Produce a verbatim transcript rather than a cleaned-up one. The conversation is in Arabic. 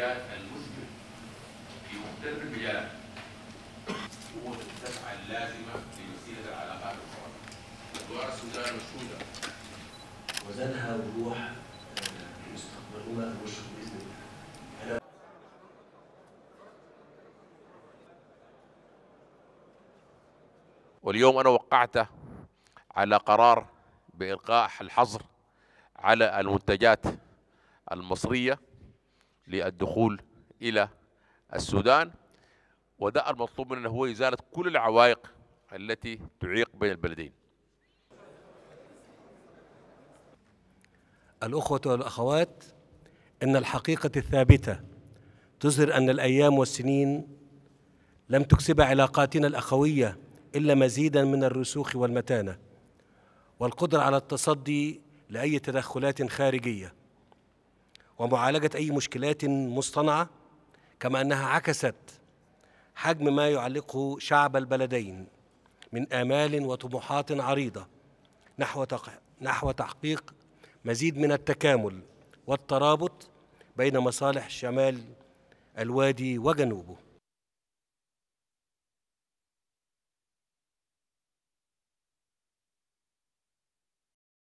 الاتجاه المسلم في مختلف المجالات هو الدفعة اللازمة لمسيرة العلاقات القوية. أدوار السودان مشهودة وزنها وروح مستقبلها المشرق بإذن الله. واليوم أنا وقعت على قرار بإلقاء الحظر على المنتجات المصرية للدخول إلى السودان، وده المطلوب منه هو إزالة كل العوائق التي تعيق بين البلدين. الأخوة والأخوات، إن الحقيقة الثابتة تظهر أن الأيام والسنين لم تكسب علاقاتنا الأخوية إلا مزيدا من الرسوخ والمتانة والقدرة على التصدي لأي تدخلات خارجية ومعالجة أي مشكلات مصطنعة، كما أنها عكست حجم ما يعلقه شعب البلدين من آمال وطموحات عريضة نحو نحو تحقيق مزيد من التكامل والترابط بين مصالح شمال الوادي وجنوبه.